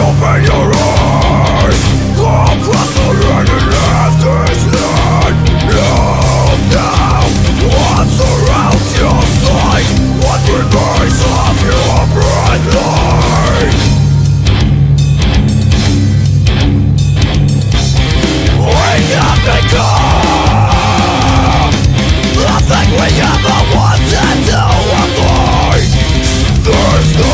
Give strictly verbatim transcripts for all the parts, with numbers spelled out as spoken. open your eyes. Oppressed already left this land. Now, now, what surrounds your sight? What remains of your bright light? We have become nothing we ever wanted to avoid. There's no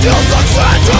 just a